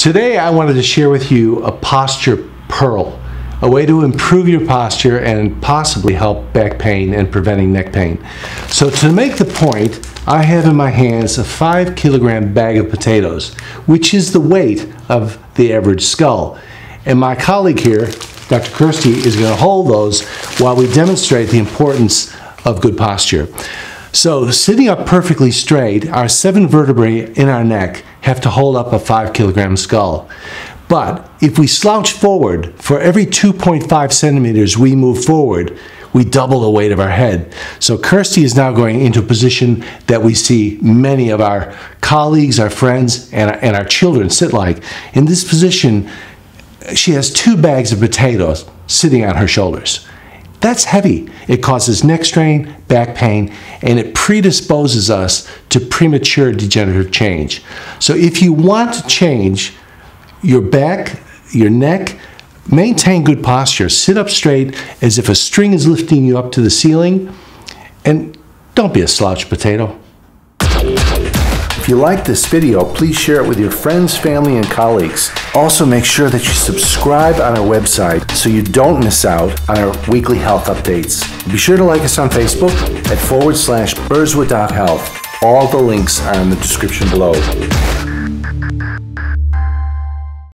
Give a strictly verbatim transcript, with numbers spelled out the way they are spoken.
Today I wanted to share with you a posture pearl, a way to improve your posture and possibly help back pain and preventing neck pain. So to make the point, I have in my hands a five kilogram bag of potatoes, which is the weight of the average skull. And my colleague here, Doctor Kirsty, is going to hold those while we demonstrate the importance of good posture. So sitting up perfectly straight, our seven vertebrae in our neck have to hold up a five kilogram skull. But if we slouch forward, for every two point five centimeters we move forward, we double the weight of our head. So Kirsty is now going into a position that we see many of our colleagues, our friends, and our, and our children sit like. In this position, she has two bags of potatoes sitting on her shoulders. That's heavy. It causes neck strain, back pain, and it predisposes us to premature degenerative change. So if you want to change your back, your neck, maintain good posture. Sit up straight as if a string is lifting you up to the ceiling, and don't be a slouch potato. If you like this video, please share it with your friends, family, and colleagues. Also, make sure that you subscribe on our website so you don't miss out on our weekly health updates. Be sure to like us on Facebook at forward slash Burswood dot health. All the links are in the description below.